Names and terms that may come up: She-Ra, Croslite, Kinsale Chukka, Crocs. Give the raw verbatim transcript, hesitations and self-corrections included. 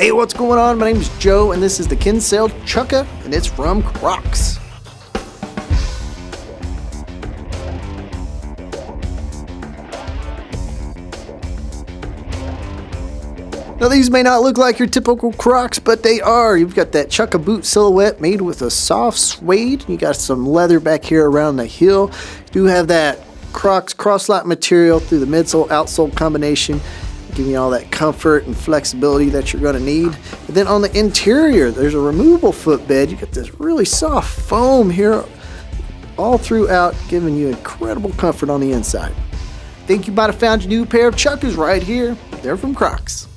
Hey, what's going on? My name is Joe, and this is the Kinsale Chukka, and it's from Crocs. Now, these may not look like your typical Crocs, but they are. You've got that Chukka boot silhouette made with a soft suede. You got some leather back here around the heel. You do have that Crocs Croslite material through the midsole outsole combination, giving you all that comfort and flexibility that you're going to need. And then on the interior, there's a removable footbed. You get this really soft foam here all throughout, giving you incredible comfort on the inside. Think you might have found your new pair of Chukkas right here. They're from Crocs.